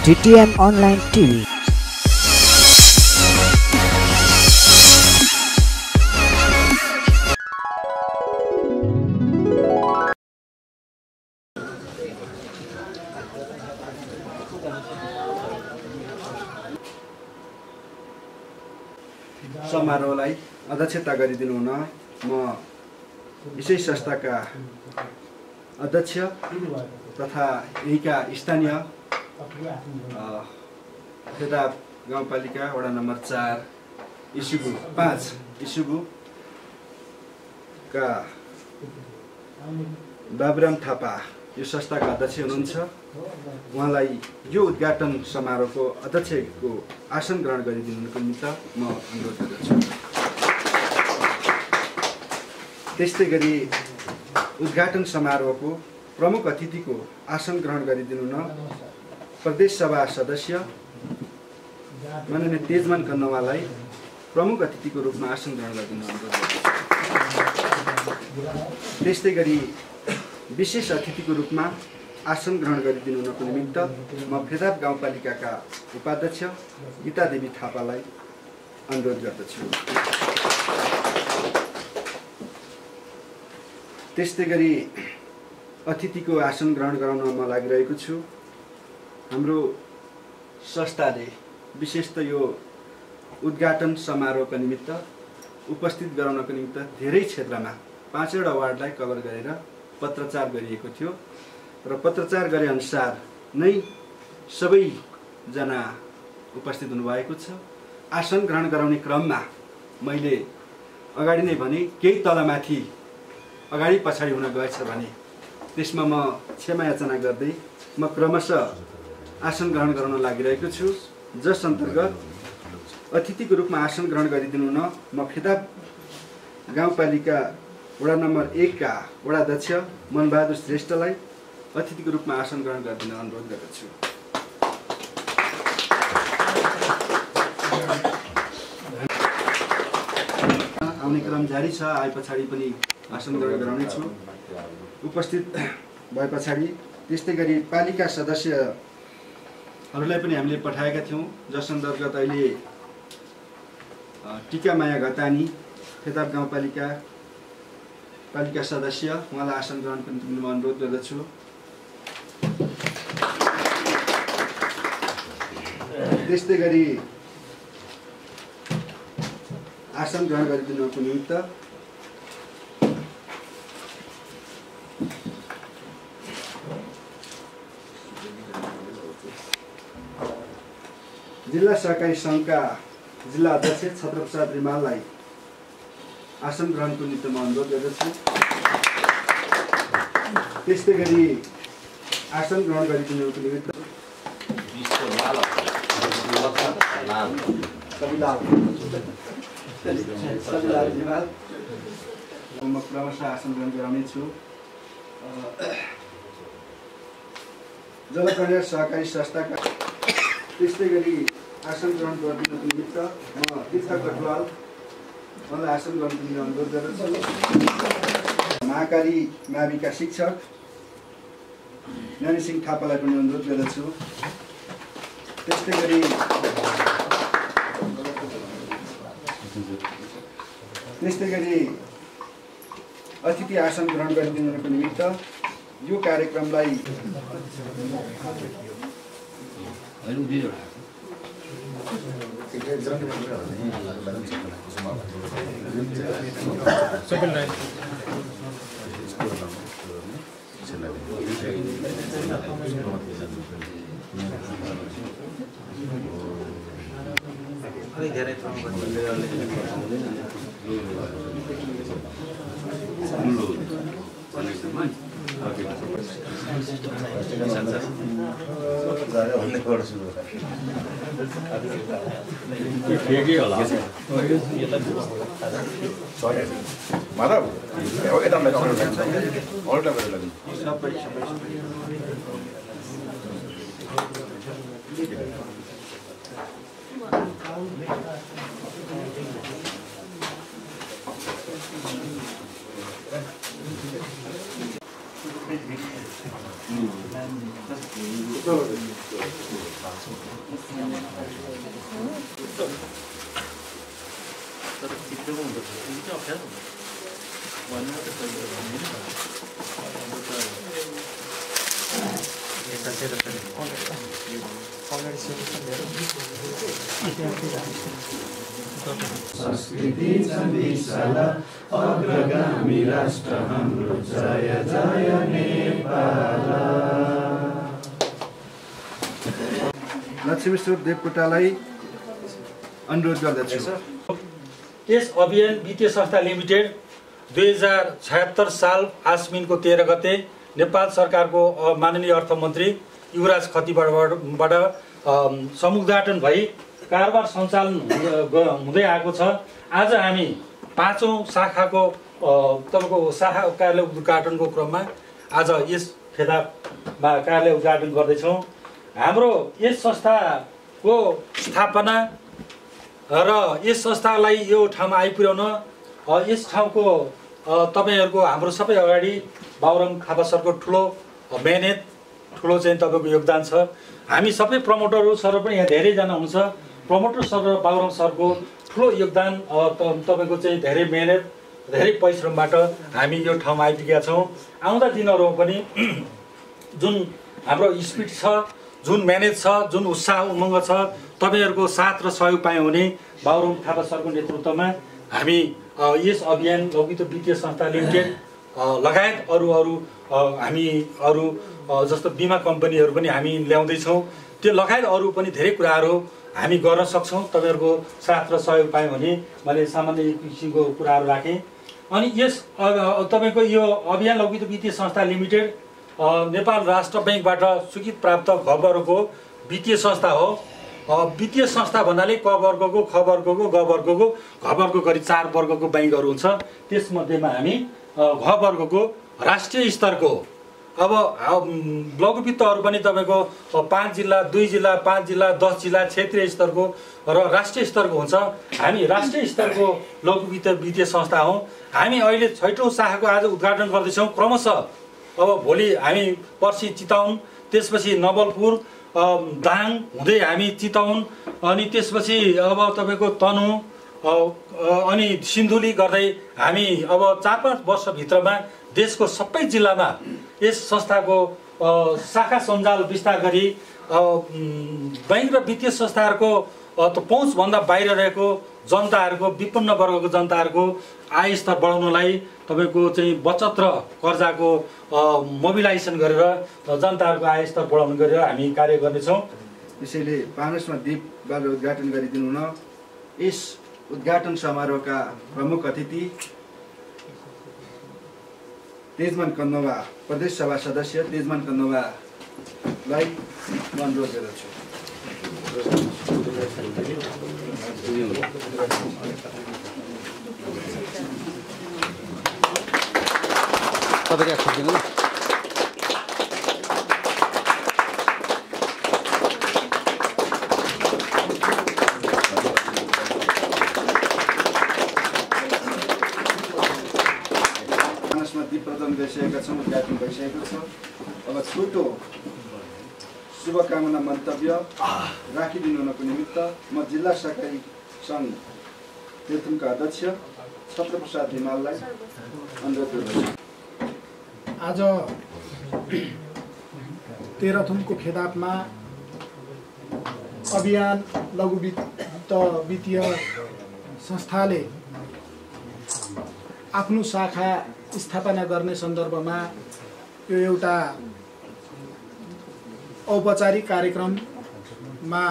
TTM Online TV. समारोहलाई अध्यक्षता गरिदिनुहुन म विशेष संस्थाका अध्यक्ष तथा यहीका स्थानीय खेदाब गाउँपालिका वडा नम्बर 4 इशुबु 5 इशुबु का बाबुराम थापा यो संस्थाका अध्यक्ष हुनुहुन्छ। उहाँलाई यो उद्घाटन समारोहको अध्यक्षको आसन ग्रहण गरिदिनुको निमित्त म अनुरोध गर्दछु। त्यसैगरी उद्घाटन समारोहको प्रमुख अतिथिको आसन ग्रहण गरिदिनुन प्रदेश सभा सदस्य माननीय तेजमान कन्नवालाई प्रमुख अतिथिको रूपमा आसन ग्रहण गरिदिनु अनुरोध गर्दछु। त्यसैगरी विशेष अतिथिको रूपमा आसन ग्रहण गरिदिनुको निमित्त म गेदाब गाउँपालिकाका उपाध्यक्ष गीतादेवी थापालाई अनुरोध गर्दछु। त्यसैगरी अतिथिको आसन ग्रहण गराउन म लागिरहेको छु। हाम्रो संस्थाले विशेष त यो उद्घाटन समारोहको निमित्त उपस्थित गराउनको निमित्त धेरै क्षेत्रमा 5 वटा वार्डलाई कभर गरेर पत्रचार गरिएको थियो र पत्रचार गरे अनुसार नै सबै जना उपस्थित हुनु भएको छ। आसन ग्रहण गराउने क्रममा मैले अगाडि नै भने केही तलमाथि अगाडि पछाडी हुन गएछ भने त्यसमा म क्षमा याचना गर्दै म क्रमशः आसन ग्रहण गर्न लागिरहेको छु। जस अन्तर्गत अतिथिको रूपमा आसन ग्रहण गरिदिनुहुन म खेदाब गाउँपालिका वडा नम्बर 1 का वडा अध्यक्ष मनबहादुर श्रेष्ठलाई अतिथिको रूपमा आसन ग्रहण गर्न अनुरोध गर्दछु। आउने क्रम जारी छ। आए पछाडी पनि आसन ग्रहण गराउने छु उपस्थित भए पछाडी। त्यसैगरी पालिका सदस्यहरुलाई पनि हामीले पठाएका थियौं। जस अन्तर्गत अहिले टीकामाया घतानी खेदाब गाउँपालिका पालिका सदस्य उहाँलाई आसन ग्रहण गर्न पनि म अनुरोध गर्दछु। त्यसैगरी आसन ग्रहण गरिदिनुको निमित्त जिल्ला सहकारी संघका जिल्ला अध्यक्ष छत्रप्रसाद रिमाललाई आसन ग्रहणको निमित्त म अनुरोध गर्दछु। त्यसैगरी आसन ग्रहण गरिदिनुको निमित्त म क्रमशः आसन ग्रहण गराउने छु। जलकन्या सहकारी संस्थाका त्यसैगरी आसन ग्रहण गरिदिनुको निमित्त म तीर्थ कटवाल मलाई आसन ग्रहण गर्न अनुरोध गर्दछु। महाकारी माविका शिक्षक ज्ञानी सिंह थापालाई पनि अनुरोध गर्दछु। त्यसैगरी अतिथि आसन ग्रहण गरिदिनुको निमित्त यो कार्यक्रमलाई संस्कृति संदेशाला अग्रगामी राष्ट्र हाम्रो जय जय नेपाल। लक्ष्मीश्वर देवकोटालाई अनुरोध गर्दछु। यस अभियान वित्तीय संस्था लिमिटेड 2076 साल आश्विन को 13 गते नेपाल सरकार को माननीय अर्थमंत्री युवराज खतिबाट समुद्घाटन भई कारोबार सञ्चालन हुँदै आएको छ। आज हामी 5औं शाखा को शाखा कार्यालय उद्घाटन को क्रम में आज इस फेदा कार्यालय उद्घाटन गर्दै छौं। हाम्रो यस संस्था को स्थापना र यस संस्थालाई यो ठाउँमा आइपुर्याउन यस ठाउँको तपाईहरुको हाम्रो सबै अगाडि बाबुराम थापा सरको ठूलो मेहनत ठूलो चाहिँ तपाईको योगदान छ। हामी सबै प्रमोटरहरु सर पनि यहाँ धेरै जना हुनुहुन्छ। प्रमोटर सर र बाबुराम सरको ठूलो योगदान तपाईको चाहिँ धेरै मेहनत धेरै परिश्रमबाट हामी यो ठाउँमा आइपुगेका छौं। आउँदा दिनहरुमा पनि जुन हाम्रो स्पिड छ, जुन मेहनत छ, जुन उत्साह उमंग छ, तपाईहरुको साथ र सहयोग पाए हुने बाबुराम थापा सरको नेतृत्वमा हामी यस अभियान लघुवित्त वित्तीय संस्था लिमिटेड लगायत हामी अरू जस्तो बीमा कम्पनीहरु पनि हामी ल्याउँदै छौं। त्यो लगायत अरू पनि धेरै कुराहरु हामी गर्न सक्छौं। तपाईहरुको साथ र सहयोग पाए हुने मैले सामान्य किसिमको कुराहरु राखे। अनि यस तपाईको यो अभियान लघुवित्त वित्तीय संस्था लिमिटेड नेपाल राष्ट्र बैंकबाट स्वीकृत प्राप्त ख वर्गको वित्तीय संस्था हो। वित्तीय संस्था भन्नाले क वर्गको, ख वर्गको, ग वर्गको, घ वर्गको गरी 4 वर्गको बैंकहरु हुन्छ। त्यसमध्येमा हामी घ वर्गको राष्ट्रिय स्तरको अब लघुवित्तहरु पनि तपाईको 5 जिल्ला, 2 जिल्ला, 5 जिल्ला, 10 जिल्ला क्षेत्रीय स्तरको र राष्ट्रिय स्तरको हुन्छ। हामी राष्ट्रिय स्तरको लघुवित्त वित्तीय संस्था हौ। हामी अहिले 6औं शाखाको आज उद्घाटन गर्दै छौं। क्रमशः अब भोलि हामी पर्सी चितवन, त्यसपछि नवलपुर, दाङ हुँदै हामी चितवन, अनि त्यसपछि अब तपाईको तनु अनि सिन्धुली गर्दै हामी अब 4-5 वर्ष भित्रमा देशको सबै जिल्लामा यस संस्थाको शाखा सञ्जाल विस्तार गरी बैंक र वित्तीय संस्थाहरुको पहुँच भन्दा बाहिर रहेको जनताहरुको विपन्न वर्गको जनताहरुको आय स्तर बढाउनलाई तपाईको चाहिँ बचत र कर्जाको मोबिलाइजेसन गरेर जनताहरुको आय स्तर बढाउन गरेर हामी कार्य गर्ने छौं। यसैले पानसमा दीपबाट उद्घाटन गरिदिनु हुन यस उद्घाटन समारोहका प्रमुख अतिथि तेजमान कन्दवा प्रदेश सभा सदस्य तेजमान कन्दवालाई अनुरोध गर्दछु। दीप प्रदान गरिसकेका छौं, उद्घाटन भइसकेको छ। अब छोटो शुभकामना मन्तव्य राखिदिनु हुनको निमित्त म जिल्ला सहकारी संघ तेह्रथुमका अध्यक्ष छत्रप्रसाद हिमाललाई अनुरोध गर्दछु। आज तेह्रथुमको खेदापमा अभियान लघुवित्त वित्तीय संस्थाले आफ्नो शाखा स्थापना गर्ने सन्दर्भमा यो एउटा औपचारिक कार्यक्रममा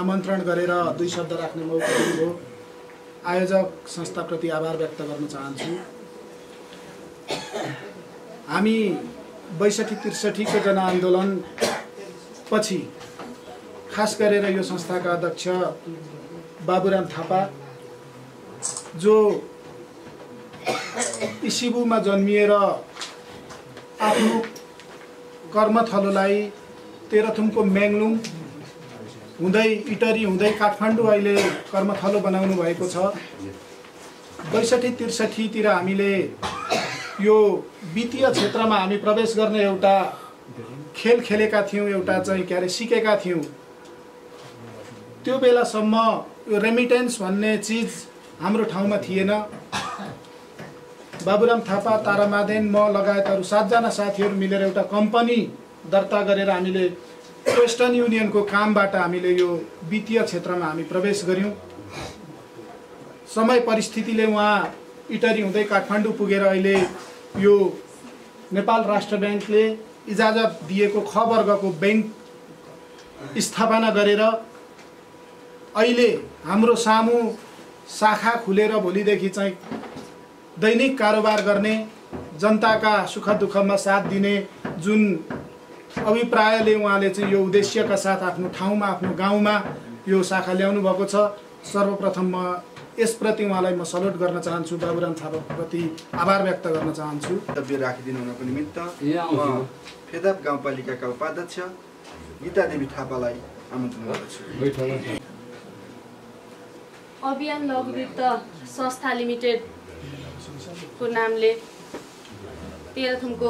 आमन्त्रण गरेर 2 शब्द राख्ने मौका दिनुभयो। आयोजक संस्थाप्रति आभार व्यक्त गर्न चाहन्छु। हामी 62-63 को जनआन्दोलन पछि खास गरेर यो संस्थाका अध्यक्ष बाबुराम थापा जो इसीबुमा जन्मिएर आफ्नो कर्मथलोलाई तेह्रथुमको मेङलुङ हुँदै इटरी हुँदै काठमाडौँ अहिले कर्मथलो बनाउनु भएको छ। 62-63 तिर हामीले यो वित्तीय क्षेत्रमा हामी प्रवेश गर्ने एउटा खेल खेलेका थियौं, एउटा चाहिँ क्यारे सिकेका थियौं। त्यो बेलासम्म यो रेमिटेन्स भन्ने चीज हाम्रो ठाउँमा थिएन। बाबुराम थापा, तारामादेन, म लगायत अरु ७ जना साथीहरु मिलेर एउटा कम्पनी दर्ता गरेर हामीले वेस्टर्न युनियनको कामबाट हामीले यो वित्तीय क्षेत्रमा हामी प्रवेश गर्यौं। समय परिस्थितिले वहाँ इटरी हुँदै काठमाडौँ पुगेर अहिले यो नेपाल राष्ट्र बैंकले इजाजत दिएको ख वर्गको बैंक स्थापना गरेर अहिले हाम्रो सामु शाखा खुलेर भोलि देखि चाहिँ दैनिक कारोबार गर्ने, जनताका सुख दुःखमा साथ दिने जुन अभिप्रायले उहाँले चाहिँ यो उद्देश्यका साथ आफ्नो ठाउँमा आफ्नो गाउँमा यो शाखा ल्याउनु भएको छ। सर्वप्रथम म यसप्रति उहाँलाई म सल्युट गर्न चाहन्छु, बाबुराम थापाप्रति आभार व्यक्त गर्न चाहन्छु। तब्य राखिदिनु हुनको निमित्त म फेदाप गाउँपालिकाका उपाध्यक्ष गीतादेवी थापालाई आमन्त्रण गर्दछु। अभियान लघुवित्त संस्था लिमिटेड को नामले तेह्रथुमको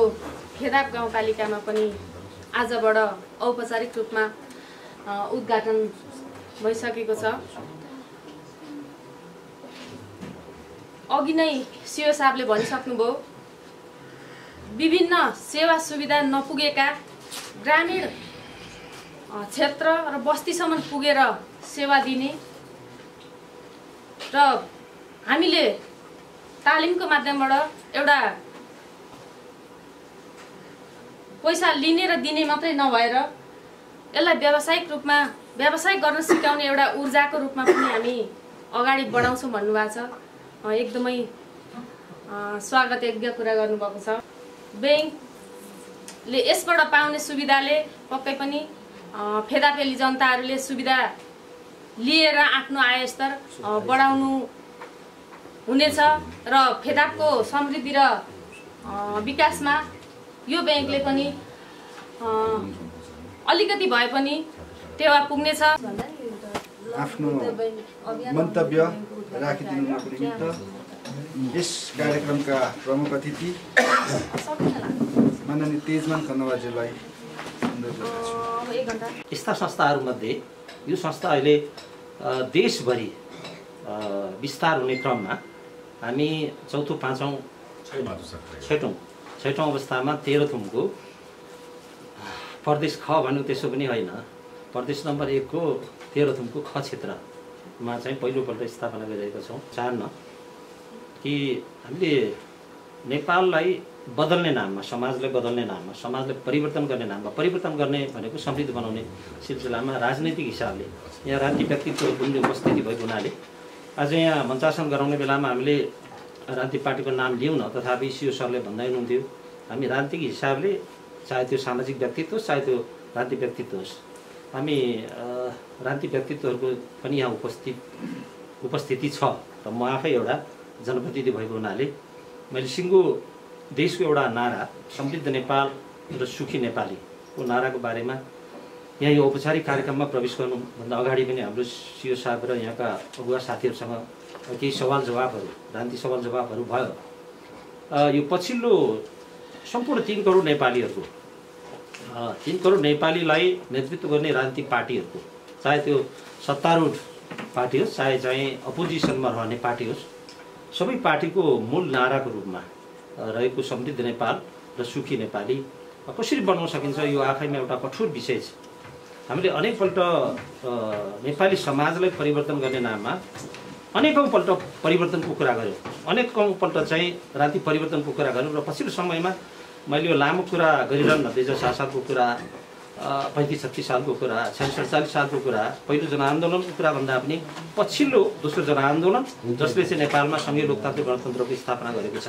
फेदाप गाउँपालिकामा पनि आजबाट औपचारिक रूपमा उद्घाटन भइसकेको छ। अघि नै सीओ साहबले भनिसक्नुभयो, विभिन्न सेवा सुविधा नपुगेका ग्रामीण क्षेत्र र बस्तीसम्म पुगेर सेवा दिने र हामीले तालिमको माध्यमबाट एउटा पैसा लिने र दिने मात्रै नभएर यसलाई व्यावसायिक रूपमा व्यवसाय गर्न सिकाउने एउटा ऊर्जाको रूपमा पनि हामी अगाडि बढाउँछौं भन्नु भएको छ। एकदमै स्वागतयोग्य कुरा गर्नुभएको छ। बैंकले यसबाट पाउने सुविधाले पक्कै पनि फेदापेली जनताहरूले सुविधा लिएर आफ्नो आय स्तर बढाउनु हुनेछ र फेदापको समृद्धि र विकासमा यो बैंकले पनि अलिकति भए पनि टेवा पुग्नेछ। आफ्नो मन्तव्य राखिदिनुको निमित्त यस कार्यक्रमका प्रमुख अतिथि माननीय तेजमान खन्नवाज्यूलाई यस्ता संस्थाहरुमध्ये यो संस्था अहिले देशभरि विस्तार हुने क्रममा हामी चौथो पाँचौं छैटौं अवस्थामा तेह्रथुमको प्रदेश ख भन्नु त्यसो पनि होइन, प्रदेश नम्बर 1 को तेह्रथुमको ख क्षेत्रमा चाहिँ पहिलोपल्ट स्थापना गरिरहेका छौं। चाहन्न कि हामीले नेपाललाई बदल्ने नाममा, समाजलाई बदल्ने नाममा, समाजलाई परिवर्तन गर्ने नाममा, परिवर्तन गर्ने भनेको समृद्ध बनाउने सिलसिलामा राजनीतिक हिसाबले यहाँ राजनीतिक व्यक्तित्वको पनि उपस्थिति भएको हुनाले आज यहाँ मञ्चासन गराउने बेलामा हामीले राजनीतिक पार्टीको नाम लिउन, तथापि सीओ सरले भन्दै हुनुहुन्थ्यो हामी राजनीतिक हिसाबले चाहे त्यो सामाजिक व्यक्तित्व होस् चाहे त्यो राजनीतिक व्यक्तित्व होस्, हामी राजनीतिक व्यक्तित्वहरुको पनि यहाँ उपस्थिति छ र म आफै एउटा जनप्रतिनिधि भएको हुनाले मैले सिङ्गो देशको एउटा नारा समृद्ध नेपाल र सुखी नेपाली को नाराको बारेमा यहाँ यो औपचारिक कार्यक्रममा प्रवेश गर्नुभन्दा अगाडि पनि हाम्रो सीओ साहब र यहाँका अगुवा साथीहरुसँग केही सवाल जवाफहरु, राजनीतिक सवाल जवाफहरु भयो। यो पछिल्लो सम्पूर्ण 3 करोड नेपालीहरुको 3 करोड नेपालीलाई नेतृत्व गर्ने राजनीतिक पार्टीहरुको, चाहे त्यो सत्तारूढ पार्टी होस् चाहे चाहिँ अपोजिसनमा रहने पार्टी होस्, सबै पार्टीको मूल नाराको रूपमा रहेको समृद्ध नेपाल र सुखी नेपाली कसरी बनाउन सकिन्छ यो आफैमा एउटा कठोर विषय छ। हामीले अनेकपल्ट नेपाली समाजलाई परिवर्तन गर्ने नाममा अनेकौंपल्ट परिवर्तनको कुरा गर्यौं, अनेकौंपल्ट चाहिँ राजनीतिक परिवर्तनको कुरा गर्यौं र पछिल्लो समयमा मैले यो लामो कुरा गरिरहन २००७ सालको कुरा, ३५-३६ सालको कुरा, ४६-४७ सालको कुरा, पहिलो जनआन्दोलनको कुरा भन्दा पनि पछिल्लो दोस्रो जनआन्दोलन जसले चाहिँ नेपालमा संघीय लोकतान्त्रिक गणतन्त्रको स्थापना गरेको छ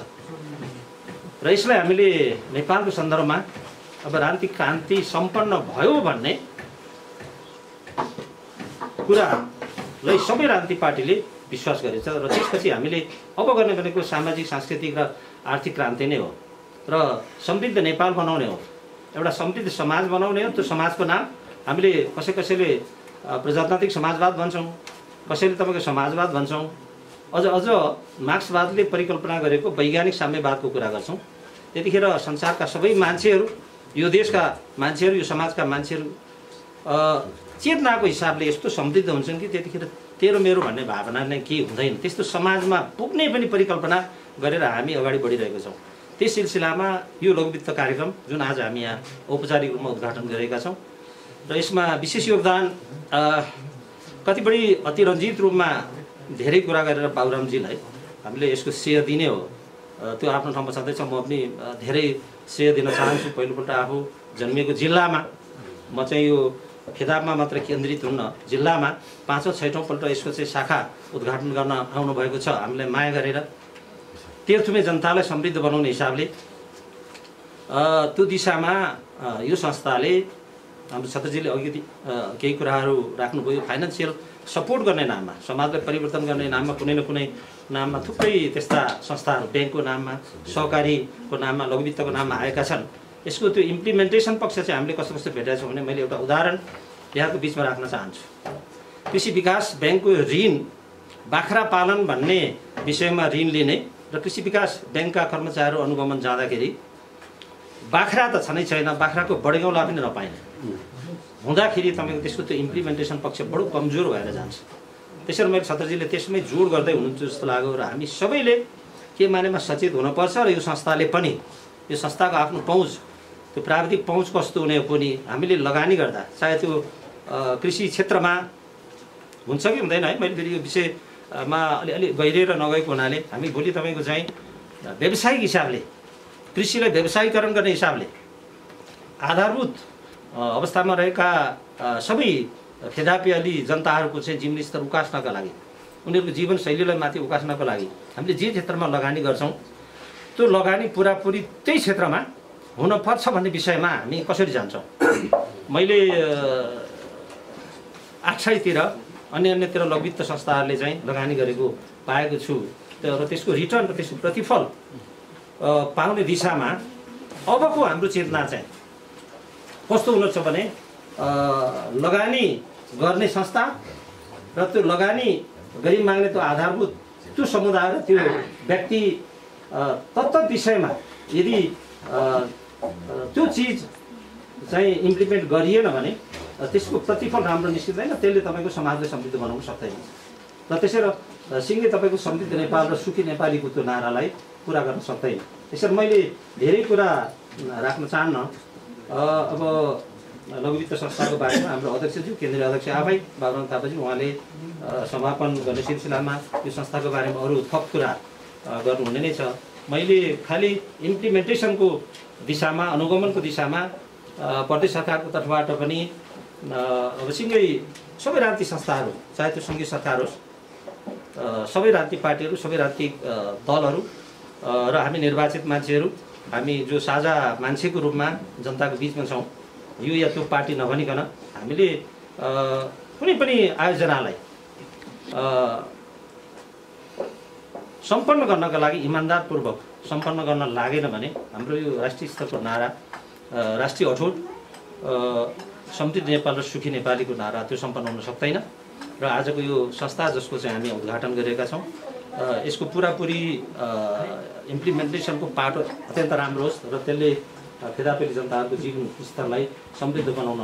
र यसलाई हामीले नेपालको सन्दर्भमा अब राजनीतिक क्रान्ति सम्पन्न भयो भन्ने कुरालाई सबै राजनीतिक पार्टीले विश्वास गरेछ र त्यसपछि हामीले अब गर्ने भनेको सामाजिक, सांस्कृतिक र आर्थिक क्रान्ति नै हो र समृद्ध नेपाल बनाउने हो, एउटा समृद्ध समाज बनाउने हो। त्यो समाजको नाम हामीले कसैले प्रजातान्त्रिक समाजवाद भन्छौं, कसैले तपाईको समाजवाद भन्छौं, अझ मार्क्सवादले परिकल्पना गरेको वैज्ञानिक साम्यवादको कुरा गर्छौं। त्यतिखेर संसारका सबै मान्छेहरु, यो देशका मान्छेहरु, यो समाजका मान्छेहरु चेतना को हिसाबले यस्तो समृद्ध हुन्छन् कि त्यतिखेर तेरो मेरो भन्ने भावना नै के हुँदैन। त्यस्तो समाजमा पुग्ने पनि परिकल्पना गरेर हामी अगाडि बढिरहेका छौं। त्यस सिलसिलामा यो लोकवित्त कार्यक्रम जुन आज हामी यहाँ औपचारिक रूपमा उद्घाटन गरेका छौं र यसमा विशेष योगदान कतिबेरै अतिरञ्जित रूपमा धेरै कुरा गरेर बाबुराम जीलाई हामीले यसको श्रेय दिने हो। त्यो आफ्नो ठाउँमा सधैँ छ, म पनि धेरै श्रेय दिन चाहन्छु। पहिलोपल्ट आफू जन्मेको जिल्लामा म चाहिँ यो खेदाबमा मात्र केन्द्रित हुन जिल्लामा ५ औं ६ औं पल्ट यसको चाहिँ शाखा उद्घाटन गर्न आउनु भएको छ। हामीलाई माया गरेर तीर्थुमे जनतालाई समृद्ध बनाउने हिसाबले त्यो दिशामा यो संस्थाले हाम्रो छत्रजीले अघि केही कुराहरू राख्नुभयो। फाइनान्सियल सपोर्ट गर्ने नाममा, समाजलाई परिवर्तन गर्ने नाममा, कुनै न कुनै नाममा थुप्रै त्यस्ता संस्थाहरू बैंकको नाममा, सहकारीको नाममा, लघुवित्तको नाममा आएका छन्। यसको त्यो इम्प्लिमेन्टेसन पक्ष चाहिँ हामीले कस्तो कस्तो भेटेका छौं भने मैले एउटा उदाहरण यहाँको बीचमा राख्न चाहन्छु। कृषि विकास बैंकको ऋण, बाख्रा पालन भन्ने विषयमा ऋण लिने र कृषि विकास बैंकका कर्मचारीहरू अनुगमन जाँदाखेरि बाख्रा त छनै छैन, बाख्राको बडेगौला पनि नपाइने हुँदाखेरि तपाईको त्यसको त्यो इम्प्लिमेन्टेसन पक्ष बडो कमजोर भएर जान्छ। त्यसैले मैले छत्रजीले त्यसमै जोड गर्दै हुनुहुन्छ जस्तो लाग्यो र हामी सबैले के मानेमा सचेत हुनुपर्छ र यो संस्थाले पनि यो संस्थाको आफ्नो पहुँच, त्यो प्राविधिक पहुँच कस्तो हुने पनि हामीले लगानी गर्दा चाहे त्यो कृषि क्षेत्रमा हुन्छ कि हुँदैन है। मैले फेरि यो विषयमा अलिअलि गहिरेर नगएको हुनाले हामी भोलि तपाईको चाहिँ व्यावसायिक हिसाबले कृषिलाई व्यावसायिकरण गर्ने हिसाबले आधारभूत अवस्थामा रहेका सबै खेदापियाली जनताहरूको चाहिँ जीवन स्तर उकास्नका लागि, उनीहरूको जीवनशैलीलाई माथि उकास्नका लागि हामीले जे क्षेत्रमा लगानी गर्छौं त्यो लगानी पूरापूरी त्यही क्षेत्रमा हुनुपर्छ भन्ने विषयमा हामी कसरी जान्छौं। मैले आठसयतिर अन्यतिर लघुवित्त संस्थाहरूले चाहिँ लगानी गरेको पाएको छु र त्यसको रिटर्न र त्यसको प्रतिफल पाउने दिशामा अबको हाम्रो चेतना चाहिँ कस्तो हुनुपर्छ भने लगानी गर्ने संस्था र त्यो लगानी गरी माग्ने त्यो आधारभूत त्यो समुदाय र त्यो व्यक्ति तत्त्व विषयमा यदि त्यो चिज चाहिँ इम्प्लिमेन्ट गरिएन भने त्यसको प्रतिफल राम्रो निस्किँदैन। त्यसले तपाईको समाजलाई समृद्ध बनाउन सक्दैन र त्यसैले सिंहले तपाईको समृद्ध नेपाल र सुखी नेपालीको त्यो नारालाई पूरा गर्न सक्दैन। त्यसैले मैले धेरै कुरा राख्न चाहन्न। अब लघुवित्त संस्थाको बारेमा हाम्रो अध्यक्षज्यू, केन्द्रीय अध्यक्ष आफै बाबुराम थापाजी उहाँले समापन गर्ने सिलसिलामा यो संस्थाको बारेमा अरू थप कुरा गर्नुहुने नै छ। मैले खालि इम्प्लिमेन्टेसनको दिशामा, अनुगमनको दिशामा प्रदेश सरकारको तर्फबाट पनि अवश्यै सबै राजनीतिक संस्थाहरू, चाहे त्यो संघीय सरकार होस्, सबै राजनीतिक पार्टीहरू, सबै राजनीतिक दलहरू र हामी निर्वाचित मान्छेहरू, हामी जो साझा मान्छेको रूपमा जनताको बीचमा छौं, यो या त्यो पार्टी नभनिकन हामीले कुनै पनि आयोजनालाई सम्पन्न गर्नका लागि इमानदारपूर्वक सम्पन्न गर्न लागेन भने हाम्रो यो राष्ट्रिय स्तरको नारा, राष्ट्रिय अठोट समृद्ध नेपाल र सुखी नेपालीको नारा त्यो सम्पन्न हुन सक्दैन। र आजको यो संस्था जसको चाहिँ हामी उद्घाटन गरेका छौं यसको पूरापूरी इम्प्लिमेन्टेसनको पाटो अत्यन्त राम्रो होस् र त्यसले खेदापेली जनताहरूको जीवन स्तरलाई समृद्ध बनाउन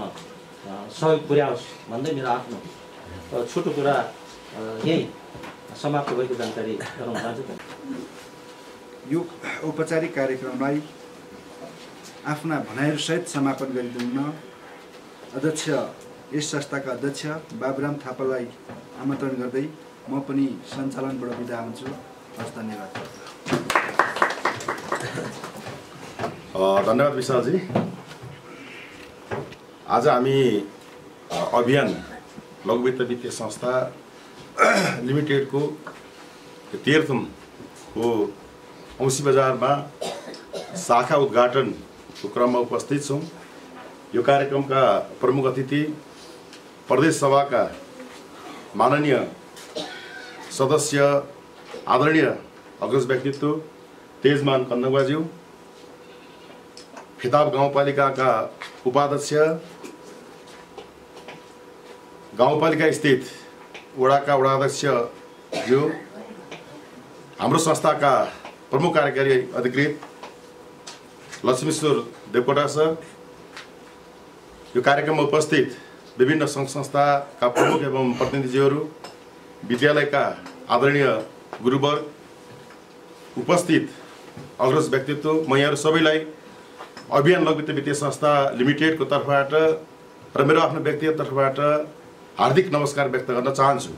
सहयोग पुर्याओस् भन्दै मेरो आफ्नो छोटो कुरा यही समाप्त भएको जानकारी गराउन चाहन्छु। यो औपचारिक कार्यक्रमलाई आफ्ना भनाइहरूसहित समापन गरिदिन अध्यक्ष, यस संस्थाका अध्यक्ष बाबुराम थापालाई आमन्त्रण गर्दै म पनि सञ्चालनबाट बिदा हुन्छु। हस्, धन्यवाद। धन्यवाद विशालजी। आज हामी अभियान लघुवित्त वित्तीय संस्था लिमिटेडको तीर्थुमको औँसी बजारमा शाखा उद्घाटनको क्रममा उपस्थित छौं। यो कार्यक्रमका प्रमुख अतिथि प्रदेश सभाका माननीय सदस्य आदरणीय अग्रज व्यक्तित्व तेजमान कन्दवाज्यू, खिताब गाउँपालिकाका उपाध्यक्ष, गाउँपालिका स्थित वडाका वडाध्यक्ष ज्यू, हाम्रो संस्थाका प्रमुख कार्यकारी अधिकृत लक्ष्मीश्वर देवकोटा सर, यो कार्यक्रममा उपस्थित विभिन्न संघ संस्था का प्रमुख एवं प्रतिनिधिहरू, विद्यालय का आदरणीय गुरुवर्ग, उपस्थित अग्रज व्यक्तित्व, म यहाँ सबैलाई अभियान लघुवित्त वित्तीय संस्था लिमिटेड को तर्फबाट र मेरो आफ्नो व्यक्तिगत तर्फबाट हार्दिक नमस्कार व्यक्त गर्न चाहन्छु।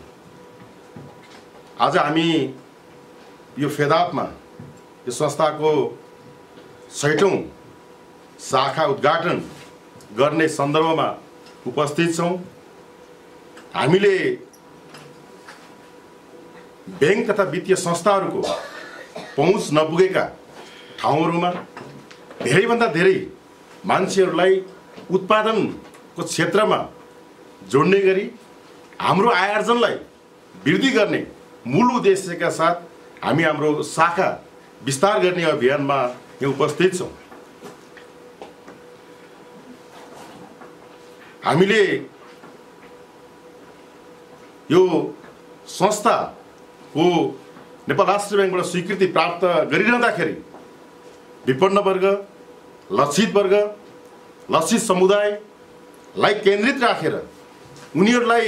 आज हामी यो फेदापमा यो संस्थाको 60औं शाखा उद्घाटन गर्ने सन्दर्भमा उपस्थित छौं। हामीले बैंक तथा वित्तीय संस्थाहरुको पहुँच नपुगेका ठाउँहरुमा धेरैभन्दा धेरै मान्छेहरुलाई उत्पादनको क्षेत्रमा जोड्ने गरी हाम्रो आयर्जनलाई वृद्धि गर्ने मूल उद्देश्यका साथ हामी हाम्रो शाखा विस्तार गर्ने अभियानमा यहाँ उपस्थित छौं। हामीले यो संस्था को नेपाल राष्ट्र बैंकबाट स्वीकृति प्राप्त गरिरहँदाखेरि विपन्न वर्ग, लक्षित वर्ग, लक्षित समुदायलाई केन्द्रित राखेर उनीहरूलाई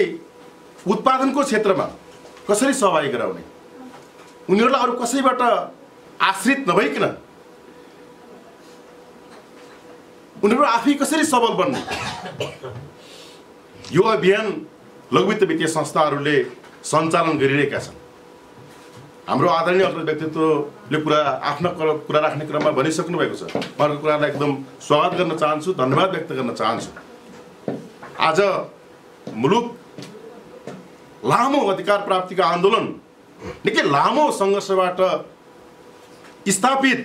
उत्पादनको क्षेत्रमा कसरी सहभागी गराउने, उनीहरूलाई अरु कसैबाट आश्रित नभइकन उनीहरू आफै कसरी सबल बन्ने, यो अभियान लघुवित्त वित्तीय संस्थाहरूले सञ्चालन गरिरहेका छन्। हाम्रो आदरणीय अग्रज व्यक्तित्वले कुरा राख्ने क्रममा भनिसक्नु भएको छ। म यो कुरालाई एकदम स्वागत गर्न चाहन्छु, धन्यवाद व्यक्त गर्न चाहन्छु। आज मुलुक लामो अधिकार प्राप्तिको आन्दोलन, निकै लामो संघर्षबाट स्थापित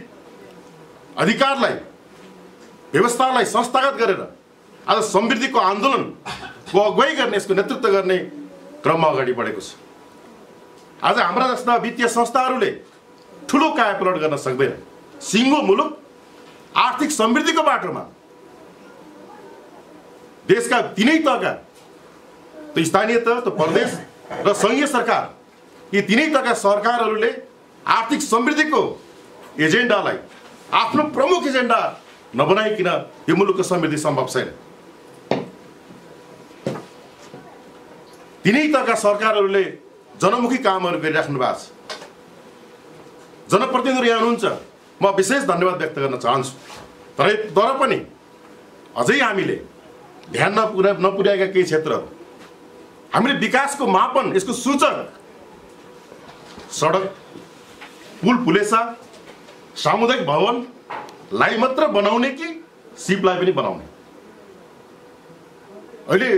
अधिकारलाई व्यवस्थालाई संस्थागत गरेर आज समृद्धिको आन्दोलनको अगुवाई गर्ने, यसको नेतृत्व गर्ने क्रममा अगाडि बढेको छ। आज हाम्रा जस्ता वित्तीय संस्थाहरूले ठूलो कायापलट गर्न सक्दैन। सिङ्गो मुलुक आर्थिक समृद्धिको बाटोमा देशका तीनै तहका, त स्थानीय तह, त प्रदेश र संघीय सरकार, यी तीनै तहका सरकारहरूले आर्थिक समृद्धिको एजेन्डालाई आफ्नो प्रमुख एजेन्डा नबनाइकन यो मुलुकको समृद्धि सम्भव छैन। तीनै तहका सरकारहरूले जनमुखी कामहरु गरिराख्नु भएको छ। जनप्रतिनिधिहरु यहाँ हुनुहुन्छ, म विशेष धन्यवाद व्यक्त गर्न चाहन्छु। तर पनि अझै हामीले ध्यान नपुर्याएका केही क्षेत्रहरु, हामीले विकासको मापन, यसको सूचक सडक, पुल पुलेसा, सामुदायिक भवन लाई मात्र बनाउने कि सिपलाई पनि बनाउने, अहिले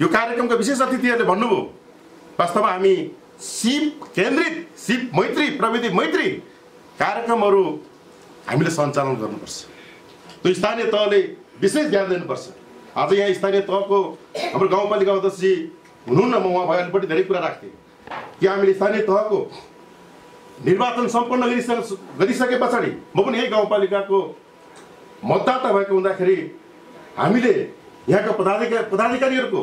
यो कार्यक्रमका विशेष अतिथिहरूले भन्नुभयो वास्तवमा हामी सिप केन्द्रित, सिप मैत्री, प्रविधि मैत्री कार्यक्रमहरू हामीले सञ्चालन गर्नुपर्छ। त्यो स्थानीय तहले विशेष ध्यान दिनुपर्छ। आज यहाँ स्थानीय तहको हाम्रो गाउँपालिका अध्यक्ष हुनुहुन्न, म उहाँ भएपछि धेरै कुरा राख्थे कि हामीले स्थानीय तहको निर्वाचन सम्पन्न गरिसके पछाडि म पनि यही गाउँपालिकाको मतदाता भएको हुँदाखेरि हामीले यहाँका पदाधिकारीहरूको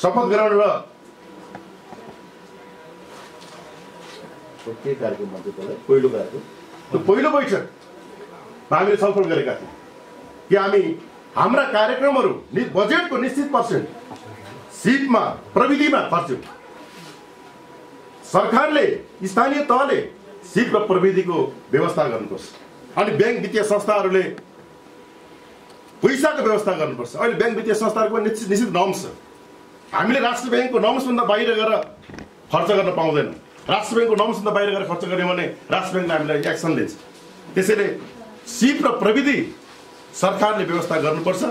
शपथ ग्रहण र पहिलो बैठकमा हामीले छलफल गरेका थियौँ कि हामी हाम्रा कार्यक्रमहरू बजेटको निश्चित पर्सेन्ट सिपमा, प्रविधिमा खर्च्यौँ। सरकारले स्थानीय तहले सिप र प्रविधिको व्यवस्था गर्नुपर्छ अनि बैंक वित्तीय संस्थाहरूले पैसाको व्यवस्था गर्नुपर्छ। अहिले बैंक वित्तीय संस्थाहरूको निश्चित नर्म्स छ। हामीले राष्ट्र बैंकको नर्म्सभन्दा बाहिर गएर खर्च गर्न पाउँदैनौँ। राष्ट्र बैंकको नर्म्सभन्दा बाहिर गएर खर्च गर्ने भने राष्ट्र बैंकले हामीलाई एक्सन लिन्छ। त्यसैले सिप र प्रविधि सरकारले व्यवस्था गर्नुपर्छ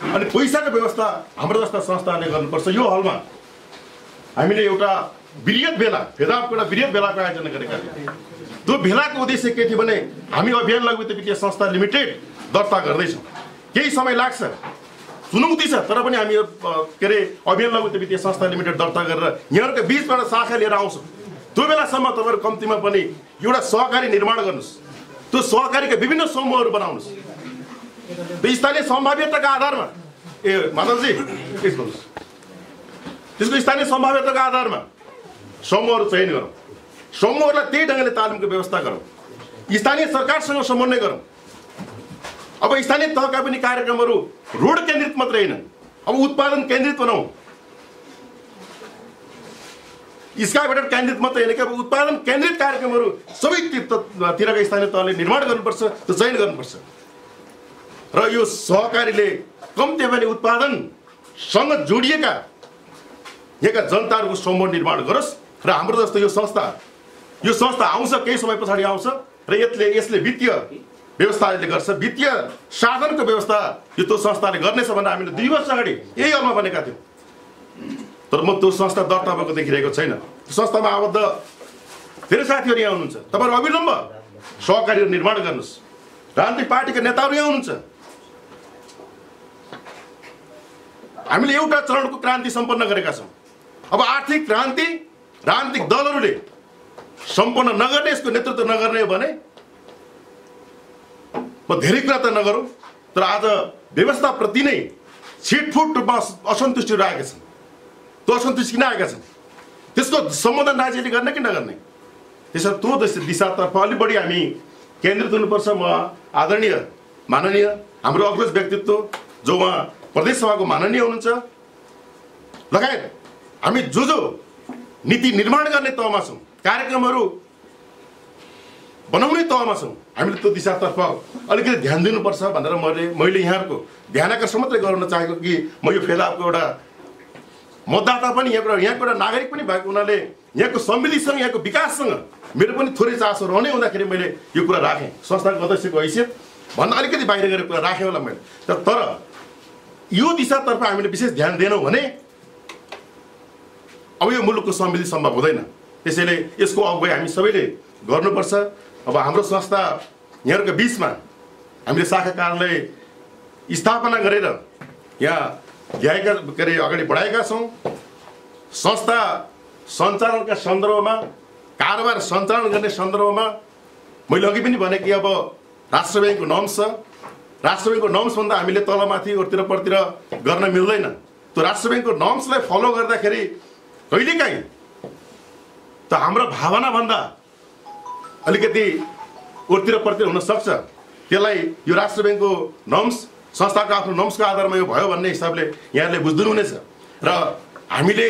अनि पैसाको व्यवस्था हाम्रो जस्ता संस्थाहरूले गर्नुपर्छ। यो हलमा हामीले एउटा वृहत भेला, फेदापको एउटा वृहत भेलाको आयोजना गरेका थियौँ। त्यो भेलाको उद्देश्य के थियो भने हामी अभियान लघुवित्त वित्तीय संस्था लिमिटेड दर्ता गर्दैछौँ। केही समय लाग्छ, चुनौती छ, तर पनि हामी के अरे अभियान लघुवित्त वित्तीय संस्था लिमिटेड दर्ता गरेर यहाँहरूको बीचबाट शाखा लिएर आउँछौँ। त्यो बेलासम्म तपाईँहरू कम्तीमा पनि एउटा सहकारी निर्माण गर्नुहोस्, त्यो सहकारीका विभिन्न समूहहरू बनाउनुहोस्, त्यो स्थानीय सम्भाव्यताका आधारमा माधवजी प्लिज भन्नुहोस्, त्यसको स्थानीय सम्भाव्यताका आधारमा समूहहरू चयन गरौँ, समूहहरूलाई त्यही ढङ्गले तालिमको व्यवस्था गरौँ, स्थानीय सरकारसँग समन्वय गरौँ। अब स्थानीय तह का भी कार्यक्रम रोड केन्द्रित मात्र हैन, अब उत्पादन केन्द्रित बनाऊ। इसका बेटर केन्द्रित मात्र हैन कि अब उत्पादन केन्द्रित कार्यक्रम सबै तिरका स्थानीय तहले निर्माण गर्नुपर्छ र चयन गर्नुपर्छ र यो सहकारीले कम्ती पनि उत्पादन सँग जोडिएका यहाँका जनताहरुको समूह निर्माण गरोस् र हाम्रो जस्तो यो संस्था आउँछ, केही समय पछाडी आउँछ र यसले वित्तीय व्यवस्थाले गर्छ, वित्तीय साधनको व्यवस्था यो त्यो संस्थाले गर्नेछ भनेर हामीले 2 वर्ष अगाडि यही अरमा बनेका थियौं। तर म त्यो संस्था दर्ता भएको देखिरहेको छैन। त्यो संस्थामा आबद्ध धेरै साथीहरु यहाँ हुनुहुन्छ, तपाईहरु अविलम्ब सहकारी निर्माण गर्नुस्। राजनीतिक पार्टीका नेताहरु यहाँ हुनुहुन्छ। हामीले एउटा चरणको क्रान्ति सम्पन्न गरेका छौं। अब आर्थिक क्रान्ति राजनीतिक दलहरुले सम्पन्न नगर्ने, यसको नेतृत्व नगर्ने हो भने म धेरै कुरा त नगरौं, तर आज व्यवस्था प्रति नै छिटफुट रूपमा असन्तुष्टि राखेका छन्। त्यो असन्तुष्टि किन आएका छन्, त्यसको सम्बोधन राज्यले गर्ने कि नगर्ने, त्यसो त्यो दिशातर्फ अलि बढी हामी केन्द्रित हुनुपर्छ। म आदरणीय माननीय हाम्रो अग्रज व्यक्तित्व जो उहाँ प्रदेश सभाको माननीय हुनुहुन्छ लगायत हामी जो जो नीति निर्माण गर्ने तहमा छौं, कार्यक्रमहरु बनाउने तहमा छौं, हामीले त्यो दिशातर्फ अलिकति ध्यान दिनुपर्छ भनेर मैले यहाँहरुको ध्यानकर्षण मात्रै गर्न चाहेको कि म यो फेलाको एउटा मतदाता पनि यहाँको एउटा नागरिक पनि भएको हुनाले यहाँको सम्मिलितसँग यहाँको विकाससँग मेरो पनि थोरै चासो रहने हुँदाखेरि मैले यो कुरा राखेँ। संस्थागत अध्यक्षको हैसियत भन्दा अलिकति बाहिर गएर कुरा राखेँ होला मैले, तर यो दिशातर्फ हामीले विशेष ध्यान दिएनौं भने अब यो मुलुकको सम्मिलित सम्भव हुँदैन। त्यसैले यसको अगुवाई हामी सबैले गर्नुपर्छ। अब हाम्रो संस्था यहाँहरुको बीचमा हामीले शाखा कार्यालय स्थापना गरेर यहाँ ल्याएका गरे अगाडि बढाएका छौं। संस्था सञ्चालनका सन्दर्भमा, कारोबार सञ्चालन गर्ने सन्दर्भमा मैले अघि पनि भने कि अब राष्ट्र बैंकको नर्म्स छ, राष्ट्र बैंकको नर्म्स भन्दा हामीले तलमाथि ओतिर परतिर गर्न मिल्दैन। त्यो राष्ट्र बैंकको नर्म्सलाई फलो गर्दाखेरि कहिलेकाहीँ त हाम्रो भावना भन्दा अलिकति ओतिर परतिर हुन सक्छ। त्यसलाई यो राष्ट्र बैंकको नर्म्स संस्थाको आफ्नो नर्म्सको आधारमा यो भयो भन्ने हिसाबले यहाँले बुझ्दिनु हुनेछ। र हामीले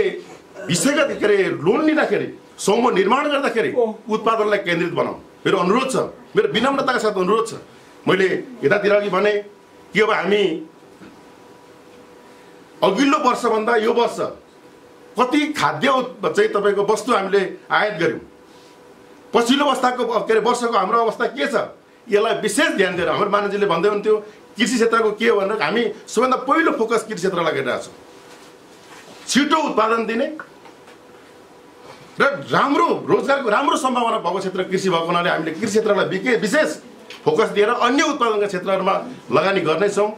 विषयगत गरे लोन लिँदाखेरि, समूह निर्माण गर्दाखेरि उत्पादनलाई केन्द्रित बनाऊ, मेरो अनुरोध छ, मेरो विनम्रताका साथ अनुरोध छ। मैले यतातिर अघि भने कि अब हामी अघिल्लो वर्ष भन्दा यो वर्ष कति खाद्य चाहिँ तपाईको वस्तु हामीले आयात गर्यौं, पछिल्लो अवस्थाको के अरे वर्षको हाम्रो अवस्था के छ, यसलाई विशेष ध्यान दिएर हाम्रो माननीयले भन्दै हुनुहुन्थ्यो कृषि क्षेत्रको के हो भनेर। हामी सबैभन्दा पहिलो फोकस कृषि क्षेत्रमा गरिरहेका छौं, छिटो उत्पादन दिने र राम्रो रोजगारको राम्रो सम्भावना भएको क्षेत्र कृषि भएको हुनाले हामीले कृषि क्षेत्रलाई विशेष फोकस दिएर अन्य उत्पादनका क्षेत्रहरूमा लगानी गर्ने छौं।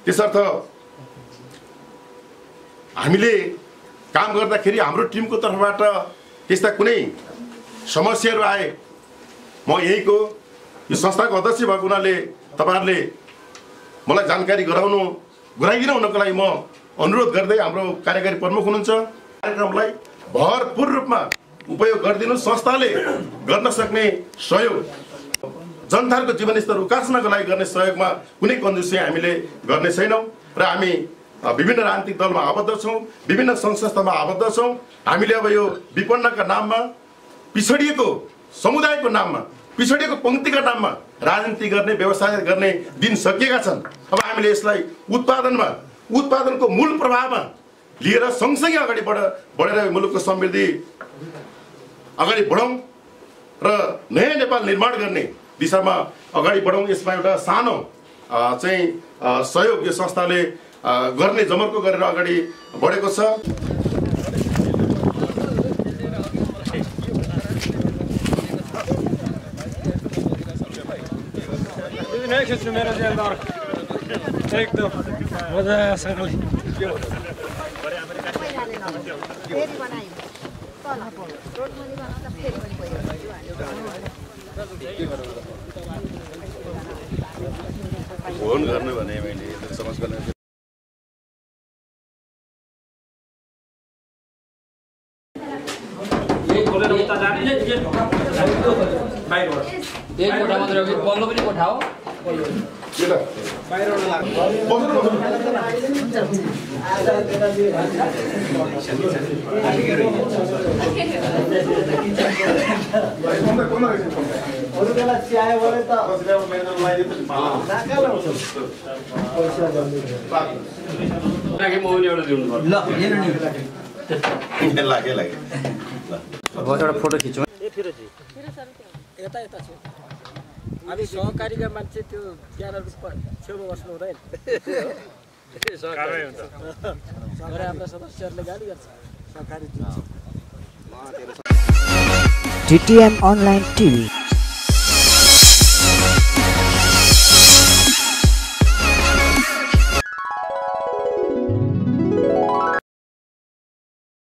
त्यसर्थ हामीले काम गर्दाखेरि हाम्रो टिमको तर्फबाट त्यस्ता कुनै समस्याहरू आए म यहीको यो संस्थाको अध्यक्ष भएको हुनाले तपाईहरुले मलाई जानकारी गराइदिनु हुनको लागि म अनुरोध गर्दै हाम्रो कार्यकारी प्रमुख हुनुहुन्छ, कार्यक्रमलाई भरपूर्ण रूपमा उपयोग गरिदिनु। संस्थाले गर्न सक्ने सहयोग, जनताको जीवनस्तर उकास्नको लागि गर्ने सहयोगमा कुनै कन्जुसी हामीले गर्ने छैनौं र हामी विभिन्न राजनीतिक दलमा आबद्ध छौं, विभिन्न संघ संस्थामा आबद्ध छौं। हामीले अब यो विपन्नका नाममा, पिछडिएको समुदायको नाममा, पिछडिएको पंक्तिका नाममा राजनीति गर्ने, व्यवसाय गर्ने दिन सकिएका छन्। अब हामीले यसलाई उत्पादनमा, उत्पादनको मूल प्रभावमा लिएर सँगसँगै अगाडि बढेर मुलुकको समृद्धि अगाडि बढाउँ र नयाँ नेपाल निर्माण गर्ने दिशामा अगाडि बढाउँ। यसमा एउटा सानो चाहिँ सहयोग यो संस्थाले गर्ने जमर्को गरेर अगाडि बढेको छ। फोन गर्ने भने मैले समझ गर्न एक कोठा मात्र, पल्लो पनि कोठा हो। फोटो खिच्नु अभी सहकारी का मान्छे त्यो क्यारहरुको छेउमा बस्नु हुँदैन सहकारी हुन्छ सहकारी हाम्रो सदस्यहरुले गाली गर्छ सहकारी टीटीएम अनलाइन टिभी।